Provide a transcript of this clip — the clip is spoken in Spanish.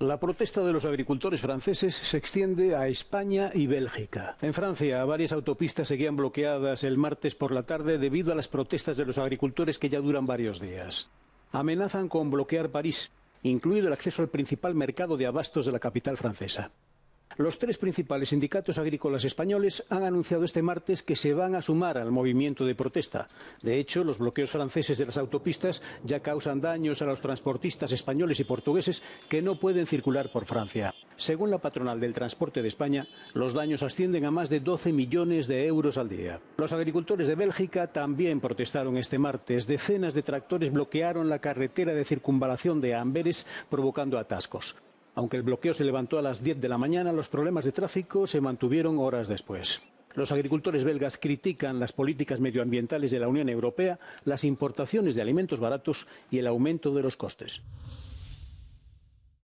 La protesta de los agricultores franceses se extiende a España y Bélgica. En Francia, varias autopistas seguían bloqueadas el martes por la tarde debido a las protestas de los agricultores que ya duran varios días. Amenazan con bloquear París, incluido el acceso al principal mercado de abastos de la capital francesa. Los tres principales sindicatos agrícolas españoles han anunciado este martes que se van a sumar al movimiento de protesta. De hecho, los bloqueos franceses de las autopistas ya causan daños a los transportistas españoles y portugueses que no pueden circular por Francia. Según la patronal del transporte de España, los daños ascienden a más de 12 millones de euros al día. Los agricultores de Bélgica también protestaron este martes. Decenas de tractores bloquearon la carretera de circunvalación de Amberes, provocando atascos. Aunque el bloqueo se levantó a las 10 de la mañana, los problemas de tráfico se mantuvieron horas después. Los agricultores belgas critican las políticas medioambientales de la Unión Europea, las importaciones de alimentos baratos y el aumento de los costes.